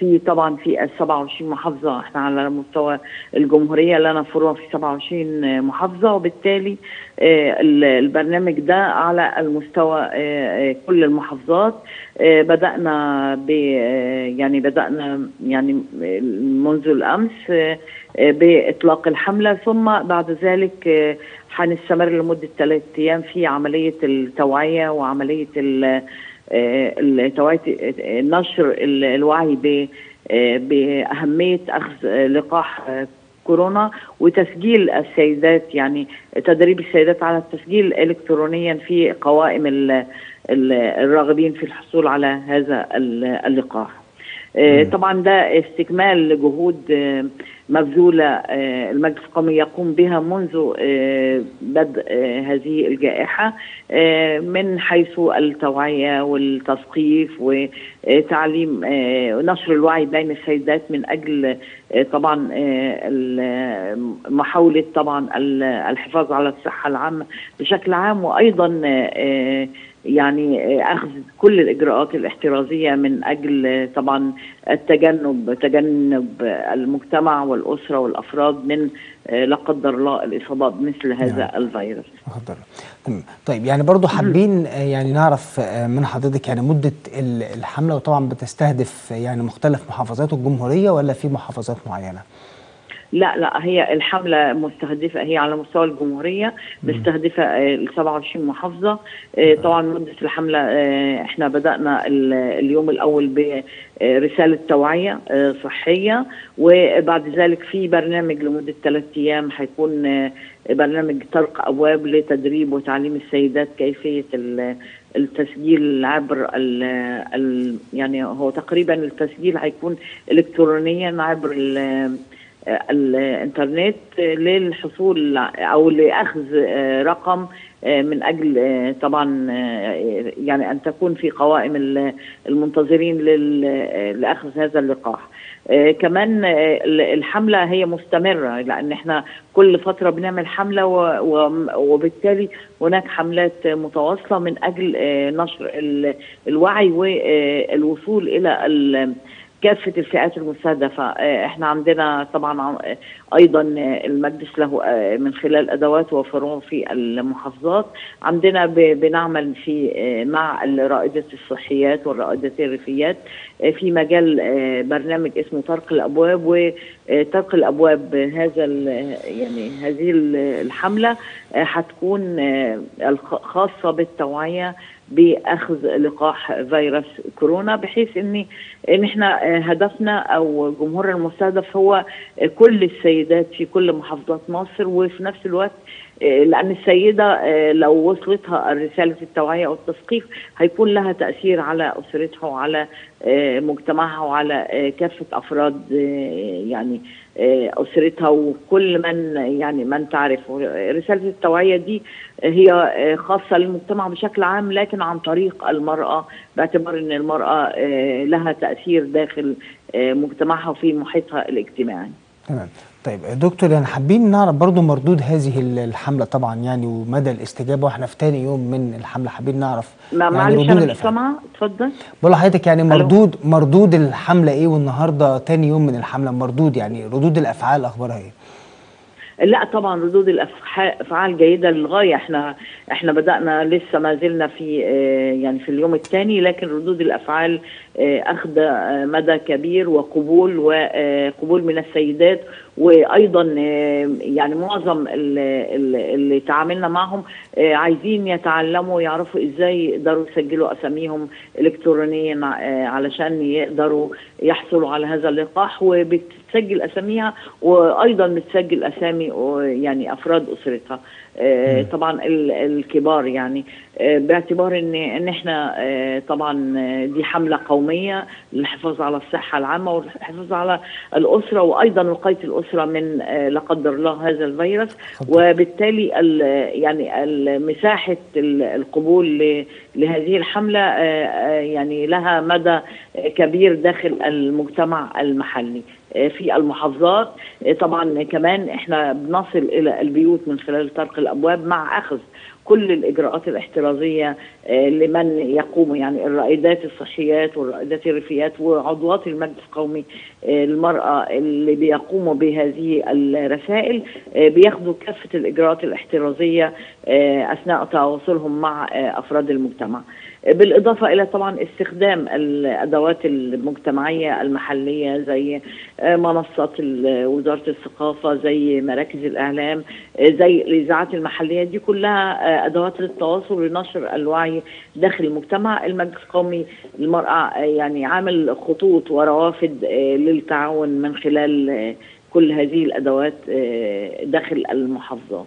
في طبعا في سبعة وعشرين محافظه، احنا على مستوى الجمهوريه لنا فروع في سبعة وعشرين محافظه، وبالتالي البرنامج ده على المستوى كل المحافظات. بدأنا ب يعني بدأنا يعني منذ الامس باطلاق الحمله، ثم بعد ذلك هنستمر لمده ثلاث ايام في عمليه التوعيه وعمليه التوعية، نشر الوعي بأهمية أخذ لقاح كورونا، وتسجيل السيدات، يعني تدريب السيدات على التسجيل إلكترونيا في قوائم الراغبين في الحصول على هذا اللقاح. طبعا ده استكمال لجهود مبذولة المجلس القومي يقوم بها منذ بدء هذه الجائحة، من حيث التوعية والتثقيف وتعليم ونشر الوعي بين السيدات، من أجل طبعا محاولة طبعا الحفاظ على الصحة العامة بشكل عام، وأيضا يعني أخذ كل الإجراءات الاحترازية من أجل طبعا التجنب تجنب المجتمع والأسرة والأفراد من لا قدر الله الإصابة بمثل هذا يعني الفيروس. طيب يعني برضو حابين يعني نعرف من حضرتك يعني مدة الحملة، وطبعا بتستهدف يعني مختلف محافظات الجمهورية ولا في محافظات معينة؟ لا لا، هي الحملة مستهدفة، هي على مستوى الجمهورية مستهدفة ال سبعة وعشرين محافظة. طبعا مدة الحملة احنا بدأنا اليوم الأول برسالة توعية صحية، وبعد ذلك في برنامج لمدة ثلاث أيام هيكون برنامج طرق أبواب لتدريب وتعليم السيدات كيفية التسجيل عبر ال ال يعني هو تقريبا التسجيل هيكون إلكترونيا عبر ال الانترنت للحصول او لاخذ رقم من اجل طبعا يعني ان تكون في قوائم المنتظرين لاخذ هذا اللقاح. كمان الحمله هي مستمره، لان احنا كل فتره بنعمل حمله، وبالتالي هناك حملات متواصله من اجل نشر الوعي والوصول الى ال كافة الفئات المستهدفة. احنا عندنا طبعا ايضا المجلس له من خلال ادوات وفروع في المحافظات، عندنا بنعمل في مع الرائدة الصحيات والرائدة الريفيات في مجال برنامج اسمه طرق الابواب، وطرق الابواب هذا يعني هذه الحملة هتكون خاصة بالتوعية باخذ لقاح فيروس كورونا، بحيث ان ان احنا هدفنا او جمهور المستهدف هو كل السيدات في كل محافظات مصر، وفي نفس الوقت لان السيده لو وصلتها رساله التوعيه او التثقيف هيكون لها تاثير على اسرتها وعلى مجتمعها وعلى كافه افراد يعني اسرتها وكل من يعني من تعرفه. رساله التوعيه دي هي خاصه للمجتمع بشكل عام، لكن عن طريق المراه، باعتبار ان المراه لها تاثير داخل مجتمعها وفي محيطها الاجتماعي. تمام. طيب دكتور، يعني حابين نعرف برضو مردود هذه الحملة طبعا يعني ومدى الاستجابة، واحنا في تاني يوم من الحملة حابين نعرف يعني مردود الأفعال. اتفضل. بقول لحضرتك يعني مردود مردود الحملة ايه، والنهارده تاني يوم من الحملة مردود يعني ردود الأفعال أخبارها ايه؟ لا طبعا ردود الافعال جيده للغايه، احنا احنا بدانا لسه ما زلنا في يعني في اليوم الثاني، لكن ردود الافعال اخذ مدى كبير وقبول وقبول من السيدات، وايضا يعني معظم اللي تعاملنا معهم عايزين يتعلموا يعرفوا ازاي يقدروا يسجلوا اساميهم الكترونيا علشان يقدروا يحصلوا على هذا اللقاح، وبتسجل اساميها وايضا بتسجل اسامي يعني افراد اسرتها طبعا الكبار، يعني باعتبار ان ان احنا طبعا دي حمله قوميه للحفاظ على الصحه العامه والحفاظ على الاسره، وايضا وقايه الاسره من لا قدر الله هذا الفيروس، وبالتالي ال يعني ال مساحه القبول لهذه الحمله يعني لها مدى كبير داخل المجتمع المحلي في المحافظات. طبعا كمان احنا بنصل الى البيوت من خلال طرق الابواب مع اخذ كل الاجراءات الاحترازيه لمن يقوم، يعني الرائدات الصحيات والرائدات الريفيات وعضوات المجلس القومي المراه اللي بيقوموا بهذه الرسائل بياخدوا كافه الاجراءات الاحترازيه اثناء تواصلهم مع افراد المجتمع، بالاضافه الى طبعا استخدام الادوات المجتمعيه المحليه زي منصات وزاره الثقافه، زي مراكز الاعلام، زي الاذاعات المحليه، دي كلها ادوات للتواصل ونشر الوعي داخل المجتمع. المجلس القومي للمراه يعني عامل خطوط وروافد للتعاون من خلال كل هذه الادوات داخل المحافظات.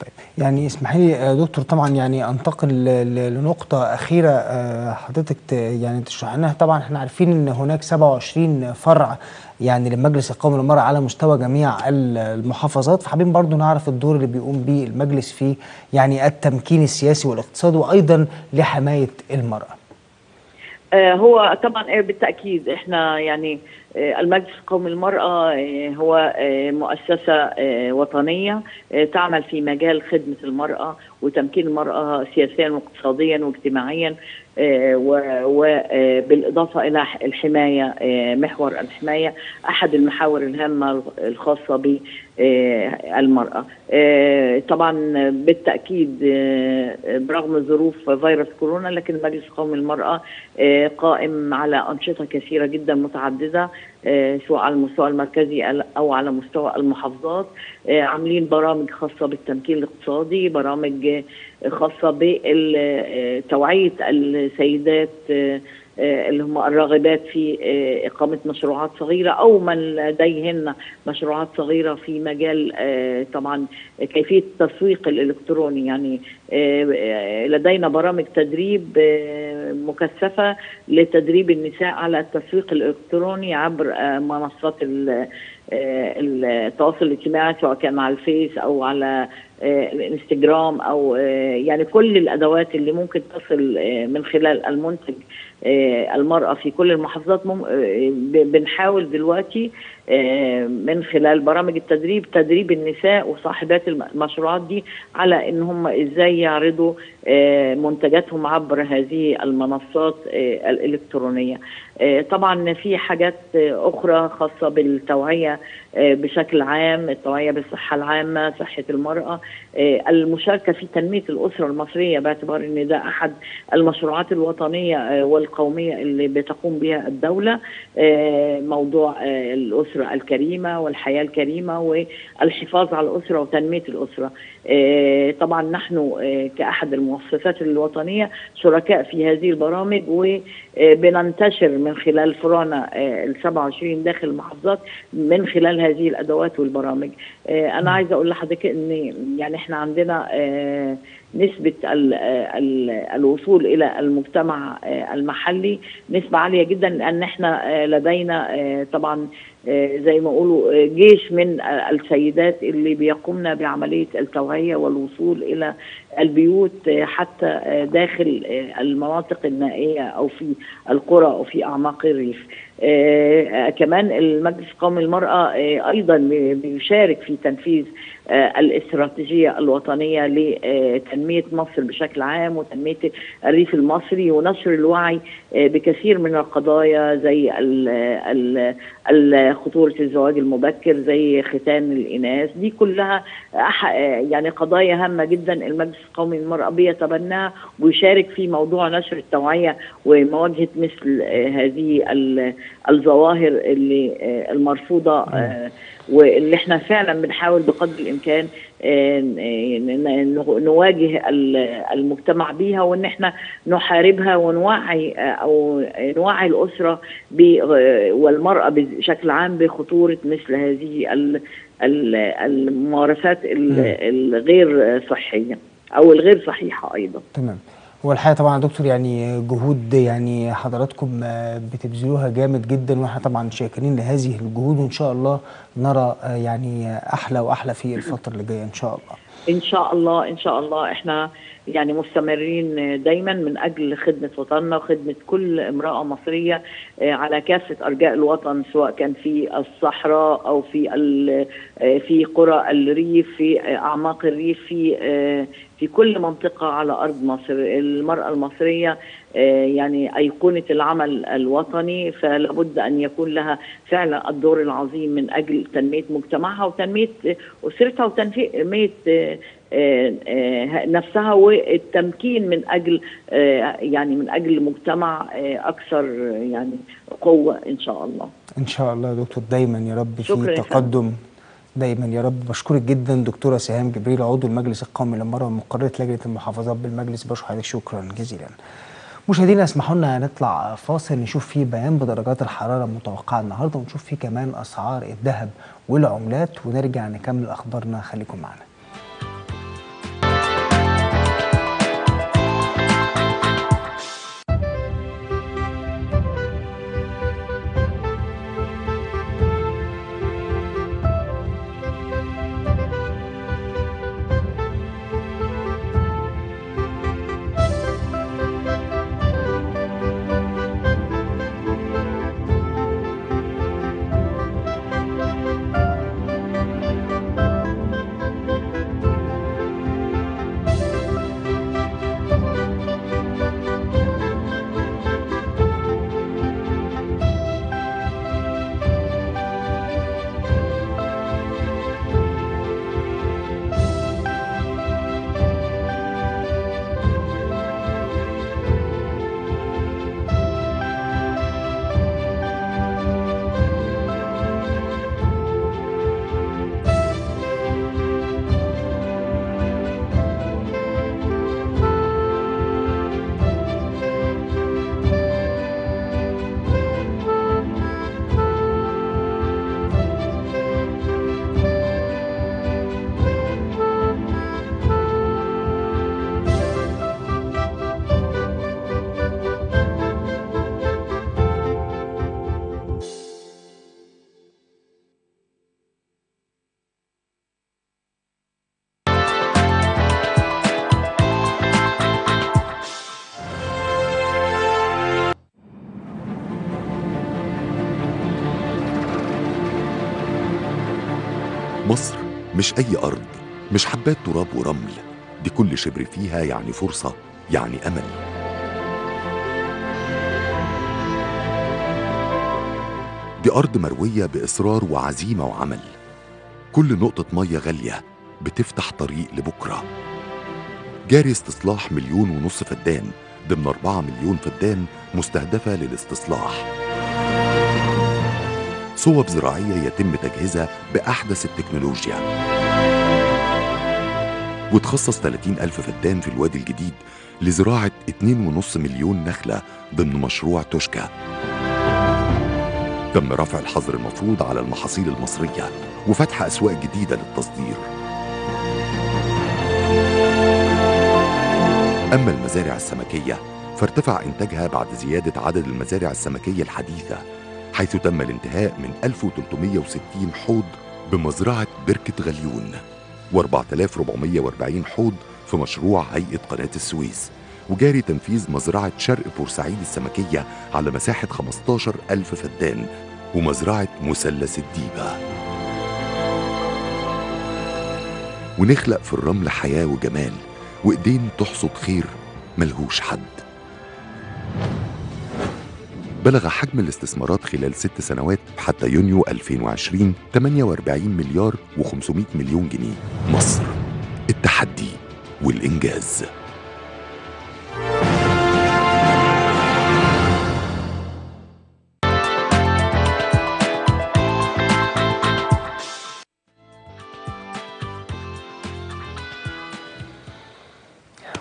طيب يعني اسمحي لي دكتور طبعا يعني انتقل لنقطه اخيره حضرتك يعني تشرح لنا. طبعا احنا عارفين ان هناك سبعة وعشرين فرع يعني للمجلس القومي للمرأة على مستوى جميع المحافظات، فحابين برضو نعرف الدور اللي بيقوم به المجلس في يعني التمكين السياسي والاقتصادي وايضا لحمايه المرأة. هو طبعا بالتاكيد احنا يعني المجلس القومي للمرأة هو مؤسسة وطنية تعمل في مجال خدمة المرأة وتمكين المرأة سياسيا واقتصاديا واجتماعيا، وبالإضافة إلى الحماية، محور الحماية أحد المحاور الهامة الخاصة بالمرأة. طبعا بالتأكيد برغم ظروف فيروس كورونا لكن المجلس القومي للمرأة قائم على أنشطة كثيرة جدا متعددة سواء على المستوى المركزي أو على مستوى المحافظات. عاملين برامج خاصة بالتمكين الاقتصادي، برامج خاصة بتوعية السيدات اللي هم الراغبات في إقامة مشروعات صغيرة أو من لديهن مشروعات صغيرة في مجال طبعا كيفية التسويق الإلكتروني. يعني لدينا برامج تدريب مكثفة لتدريب النساء على التسويق الإلكتروني عبر منصات التواصل الاجتماعي سواء كان على الفيس أو على الانستجرام، أو يعني كل الأدوات اللي ممكن تصل من خلال المنتج المرأة في كل المحافظات. بنحاول دلوقتي من خلال برامج التدريب تدريب النساء وصاحبات المشروعات دي على ان هم ازاي يعرضوا منتجاتهم عبر هذه المنصات الالكترونيه. طبعا في حاجات اخرى خاصه بالتوعيه بشكل عام، التوعيه بالصحه العامه، صحه المراه، المشاركه في تنميه الاسره المصريه باعتبار ان ده احد المشروعات الوطنيه والقوميه اللي بتقوم بها الدوله، موضوع الاسره الكريمة والحياة الكريمة والحفاظ على الأسرة وتنمية الأسرة. طبعا نحن كأحد المؤسسات الوطنية شركاء في هذه البرامج وبننتشر من خلال فروعنا ال سبعة وعشرين داخل المحافظات من خلال هذه الأدوات والبرامج. أنا عايزة أقول لحضرتك إن يعني إحنا عندنا نسبة ال ال الوصول إلى المجتمع المحلي نسبة عالية جدا، لأن إحنا لدينا طبعا زي ما قولوا جيش من السيدات اللي بيقومنا بعملية التوعية والوصول إلى البيوت حتى داخل المناطق النائية أو في القرى أو في أعماق الريف. آه كمان المجلس القومي للمرأة آه أيضا بيشارك في تنفيذ آه الاستراتيجية الوطنية لتنمية مصر بشكل عام وتنمية الريف المصري ونشر الوعي آه بكثير من القضايا زي خطورة الزواج المبكر، زي ختان الإناث. دي كلها آه يعني قضايا هامة جدا المجلس القومي للمرأة بيتبناها ويشارك في موضوع نشر التوعية ومواجهة مثل آه هذه ال الظواهر اللي المرفوضة واللي احنا فعلا بنحاول بقدر الامكان نواجه المجتمع بيها وان احنا نحاربها ونوعي او نوعي الاسره والمراه بشكل عام بخطوره مثل هذه الممارسات الغير صحيه او الغير صحيحه ايضا. تمام. هو الحقيقه طبعا يا دكتور يعني جهود يعني حضراتكم بتبذلوها جامد جدا، واحنا طبعا شاكرين لهذه الجهود، وان شاء الله نرى يعني احلى واحلى في الفتره اللي جايه ان شاء الله. ان شاء الله ان شاء الله احنا يعني مستمرين دايما من اجل خدمه وطننا وخدمه كل امراه مصريه على كافه ارجاء الوطن، سواء كان في الصحراء او في في قرى الريف، في اعماق الريف، في في كل منطقه على ارض مصر. المراه المصريه يعني ايقونه العمل الوطني، فلا بد ان يكون لها فعلا الدور العظيم من اجل تنميه مجتمعها وتنميه اسرتها وتنميه نفسها، والتمكين من اجل يعني من اجل مجتمع اكثر يعني قوه ان شاء الله. ان شاء الله يا دكتور، دايما يا رب في تقدم، دايما يا رب. بشكرك جدا دكتوره سهام جبريل، عضو المجلس القومي للمراه ومقرره لجنه المحافظات بالمجلس. بشكر حضرتك، شكرا جزيلا. مشاهدينا اسمحوا لنا نطلع فاصل نشوف فيه بيان بدرجات الحراره المتوقعه النهارده، ونشوف فيه كمان اسعار الذهب والعملات، ونرجع نكمل اخبارنا. خليكم معنا. مصر مش أي أرض، مش حبات تراب ورمل، دي كل شبر فيها يعني فرصة، يعني أمل. دي أرض مروية بإصرار وعزيمة وعمل. كل نقطة مية غالية بتفتح طريق لبكرة. جاري استصلاح مليون ونص فدان ضمن أربعة مليون فدان مستهدفة للاستصلاح. صوب زراعية يتم تجهيزها بأحدث التكنولوجيا. وتخصص ثلاثين ألف فدان في الوادي الجديد لزراعة اثنين ونص مليون نخلة ضمن مشروع توشكا. تم رفع الحظر المفروض على المحاصيل المصرية وفتح أسواق جديدة للتصدير. أما المزارع السمكية فارتفع إنتاجها بعد زيادة عدد المزارع السمكية الحديثة، حيث تم الانتهاء من ألف وثلاثمئة وستين حوض بمزرعة بركة غليون، وأربعة آلاف وأربعمئة وأربعين حوض في مشروع هيئة قناة السويس، وجاري تنفيذ مزرعة شرق بورسعيد السمكية على مساحة خمستاشر ألف فدان، ومزرعة مثلث الديبة. ونخلق في الرمل حياة وجمال، وإيدين تحصد خير ملهوش حد. بلغ حجم الاستثمارات خلال ست سنوات حتى يونيو ألفين وعشرين ثمانية وأربعين مليار وخمسمئة مليون جنيه. مصر التحدي والإنجاز.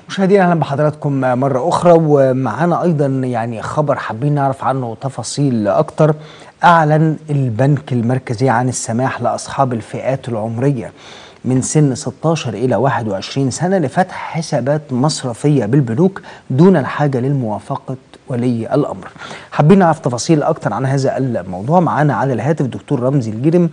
مشاهدينا اهلا بحضراتكم مره اخرى، ومعانا ايضا يعني خبر حابين نعرف عنه تفاصيل اكتر. اعلن البنك المركزي عن السماح لاصحاب الفئات العمريه من سن ستاشر الى واحد وعشرين سنه لفتح حسابات مصرفيه بالبنوك دون الحاجه للموافقه ولي الامر. حابين نعرف تفاصيل اكتر عن هذا الموضوع. معانا على الهاتف دكتور رمزي الجرم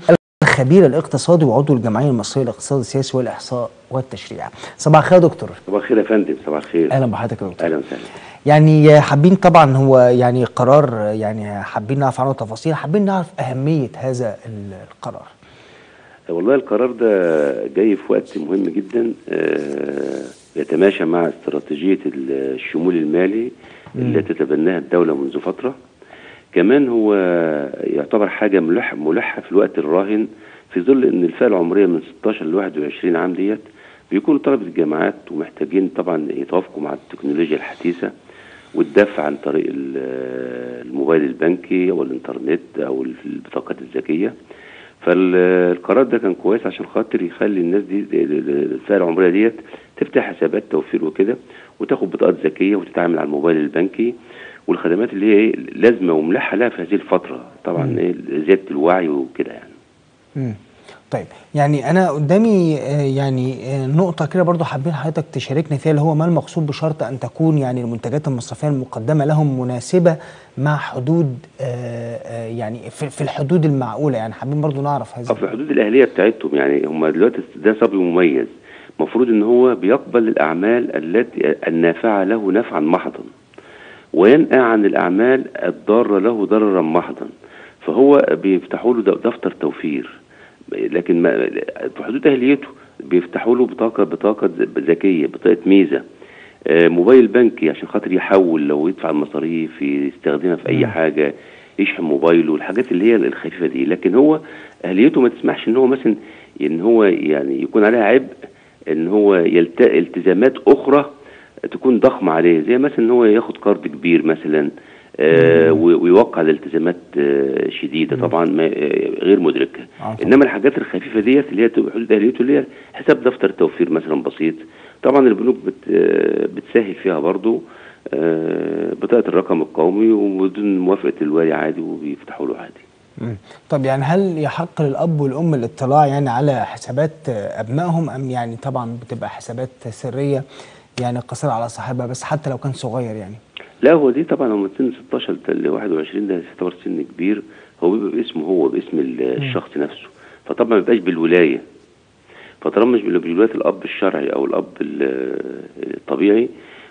الخبير الاقتصادي وعضو الجمعيه المصريه للاقتصاد السياسي والاحصاء والتشريع. صباح الخير يا دكتور. صباح الخير يا فندم. صباح الخير. اهلا بحضرتك يا دكتور. اهلا وسهلا. يعني حابين طبعا هو يعني قرار، يعني حابين نعرف عنه تفاصيل، حابين نعرف اهميه هذا القرار. والله القرار ده جاي في وقت مهم جدا يتماشى مع استراتيجيه الشمول المالي اللي تتبناها الدوله منذ فتره. كمان هو يعتبر حاجه ملحه ملحه في الوقت الراهن، في ظل ان الفئه العمريه من ستاشر ل واحد وعشرين عام ديت بيكونوا طلبه الجامعات ومحتاجين طبعا يتوافقوا مع التكنولوجيا الحديثه والدفع عن طريق الموبايل البنكي او الانترنت او البطاقات الذكيه. فالقرار ده كان كويس عشان خاطر يخلي الناس دي الفئه العمريه ديت تفتح حسابات توفير وكده وتاخد بطاقات ذكيه وتتعامل على الموبايل البنكي والخدمات اللي هي ايه لازمه وملحه لها في هذه الفتره، طبعا ايه زياده الوعي وكده يعني. امم طيب يعني انا قدامي آه يعني آه نقطه كده برضو حابين حضرتك تشاركني فيها، اللي هو ما المقصود بشرط ان تكون يعني المنتجات المصرفيه المقدمه لهم مناسبه مع حدود آه آه يعني في, في الحدود المعقوله، يعني حابين برضو نعرف هذا. في حدود الاهليه بتاعتهم، يعني هم دلوقتي ده صبي مميز، المفروض ان هو بيقبل الاعمال التي النافعه له نفعا محضا وينأى عن الأعمال الضارة له ضررا محضا، فهو بيفتحوا له دفتر توفير، لكن في حدود أهليته بيفتحوا له بطاقة بطاقة ذكية، بطاقة ميزة، موبايل بنكي عشان خاطر يحول لو يدفع المصاريف يستخدمها في أي حاجة، يشحن موبايله والحاجات اللي هي الخفيفة دي. لكن هو أهليته ما تسمحش إن هو مثلا إن هو يعني يكون عليها عبء إن هو التزامات أخرى تكون ضخمه عليه، زي مثلا ان هو ياخد كارد كبير مثلا آه ويوقع الالتزامات آه شديده طبعا ما آه غير مدركها. انما الحاجات الخفيفه ديت اللي هي حدود اهليته اللي هي حساب دفتر توفير مثلا بسيط، طبعا البنوك بت آه بتسهل فيها برضو آه بطاقه الرقم القومي وبدون موافقه الوالي عادي وبيفتحوا له عادي. مم. طب يعني هل يحق للأب والأم الاطلاع يعني على حسابات أبنائهم، أم يعني طبعا بتبقى حسابات سرية يعني قصير على صاحبها بس حتى لو كان صغير يعني؟ لا هو دي طبعا هو من سن ستاشر ل واحد وعشرين ده يعتبر سن كبير، هو بيبقى باسمه هو باسم الشخص نفسه، فطبعا ما بيبقاش بالولايه، فطالما مش بالولايه الاب الشرعي او الاب الطبيعي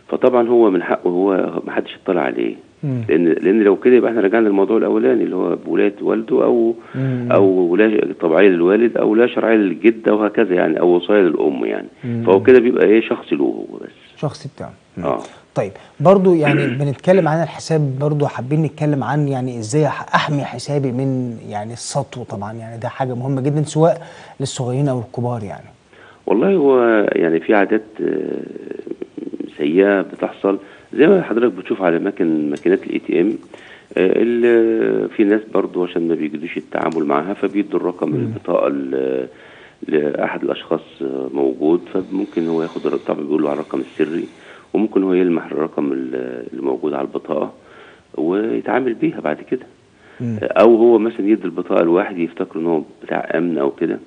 فطبعا هو من حقه هو ما حدش يطلع عليه، لان لان لو كده يبقى احنا رجعنا للموضوع الاولاني اللي هو بولايه والده او مم. او ولايه طبيعيه للوالد او ولايه شرعيه للجد وهكذا يعني، او وصايه للام يعني. مم. فهو كده بيبقى ايه شخصي له هو بس، شخصي بتاعه. اه طيب برضو يعني بنتكلم عن الحساب، برضو حابين نتكلم عن يعني ازاي احمي حسابي من يعني السطو، طبعا يعني ده حاجه مهمه جدا سواء للصغيرين او الكبار يعني. والله هو يعني في عادات سيئه بتحصل زي ما حضرتك بتشوف على اماكن ماكينات الاي تي ام، اللي في ناس برضه عشان ما بيجدوش التعامل معاها فبيدوا الرقم البطاقه لاحد الاشخاص موجود، فممكن هو ياخد طبعا بيقول له على الرقم السري وممكن هو يلمح الرقم اللي موجود على البطاقه ويتعامل بيها بعد كده. مم. او هو مثلا يدي البطاقه لواحد يفتكر ان هو بتاع امن او كده،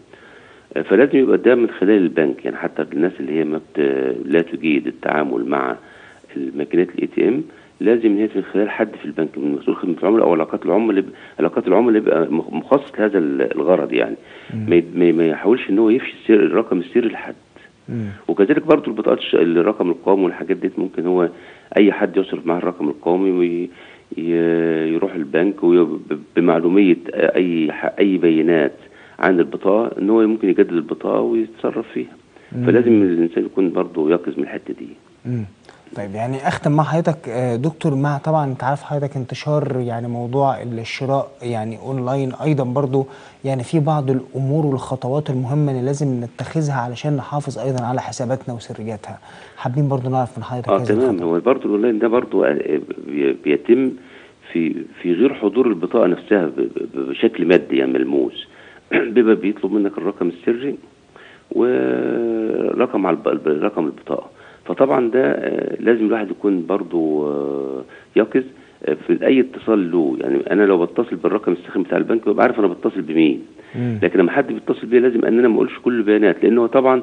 فلازم يبقى ده من خلال البنك يعني، حتى الناس اللي هي ما لا تجيد التعامل مع الماكينات الاي تي ام لازم ان هي من خلال حد في البنك من مسؤول خدمه العملاء او علاقات العملاء، علاقات العملاء يبقى مخصص لهذا الغرض يعني، ما ما يحاولش ان هو يفشي السر الرقم السري لحد. وكذلك برضه البطاقات الرقم القومي والحاجات ديت ممكن هو اي حد يصرف معاه الرقم القومي ويروح البنك وبمعلوميه اي اي بيانات عن البطاقه ان هو ممكن يجدد البطاقه ويتصرف فيها، فلازم الانسان يكون برضه يقظ من الحته دي. طيب يعني اختم مع حضرتك دكتور مع طبعا انت عارف حضرتك انتشار يعني موضوع الشراء يعني اونلاين ايضا، برضو يعني في بعض الامور والخطوات المهمه اللي لازم نتخذها علشان نحافظ ايضا على حساباتنا وسرياتها، حابين برضو نعرف من حضرتك. اه تمام، هو برضو الاونلاين ده برضو بيتم في في غير حضور البطاقه نفسها بشكل مادي يعني ملموس، بيبقى بيطلب منك الرقم السري ورقم على رقم البطاقه، فطبعا ده لازم الواحد يكون برضه يقظ في اي اتصال له يعني، انا لو بتصل بالرقم السخن بتاع البنك ببقى عارف انا بتصل بمين، لكن لما حد بيتصل بيا لازم ان انا ما اقولش كل البيانات، لانه طبعا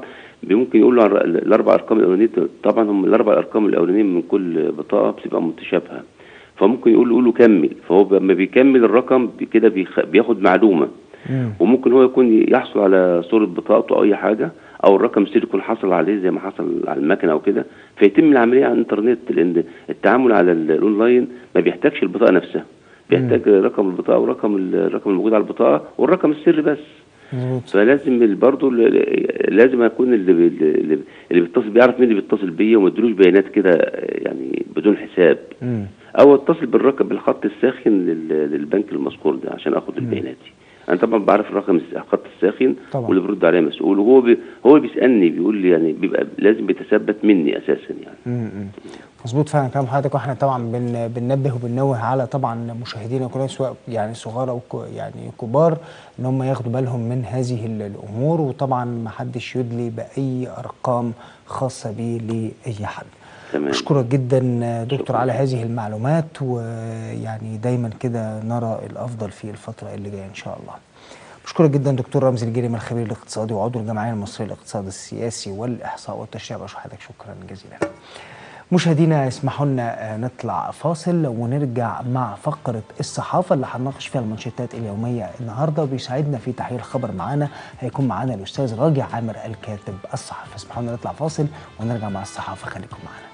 ممكن يقول له الاربع ارقام الاولانيين، طبعا هم الاربع ارقام الاولانيين من كل بطاقه بتبقى متشابهه، فممكن يقول له قول له كمل، فهو لما بيكمل الرقم كده بياخد معلومه وممكن هو يكون يحصل على صورة بطاقته أو أي حاجة أو الرقم السري يكون حصل عليه زي ما حصل على المكنة أو كده، فيتم العملية على الإنترنت، لأن التعامل على الأونلاين ما بيحتاجش البطاقة نفسها، بيحتاج رقم البطاقة ورقم الرقم الموجود على البطاقة والرقم السري بس. فلازم برضه لازم يكون اللي اللي, اللي بيتصل بيعرف مين اللي بيتصل بيه وما ادلوش بيانات كده يعني بدون حساب. مم. او اتصل بالرقم بالخط الساخن للبنك المذكور ده عشان اخد البيانات دي. انا طبعا بعرف الرقم الخط الساخن طبعا. واللي برد عليه مسؤول، وهو بي هو بيسالني بيقول لي يعني بيبقى لازم بيتثبت مني اساسا يعني. امم مظبوط فعلا كلام حضرتك، واحنا طبعا بن بننبه وبننوه على طبعا مشاهدينا كلنا سواء يعني صغار او يعني كبار ان هم ياخدوا بالهم من هذه الامور، وطبعا ما حدش يدلي باي ارقام خاصه بيه لاي حد. أشكرك جدا دكتور شكرا. على هذه المعلومات، ويعني دايما كده نرى الأفضل في الفترة اللي جاية إن شاء الله. أشكرك جدا دكتور رمزي الجرم الخبير الاقتصادي وعضو الجمعية المصرية للاقتصاد السياسي والإحصاء والتشريع، بشكرك شكرا جزيلا. مشاهدينا اسمحوا لنا نطلع فاصل ونرجع مع فقرة الصحافة اللي هنناقش فيها المانشيتات اليومية النهارده، وبيساعدنا في تحرير الخبر معانا هيكون معانا الأستاذ راجح عامر الكاتب الصحفي. اسمحوا لنا نطلع فاصل ونرجع مع الصحافة، خليكم معانا.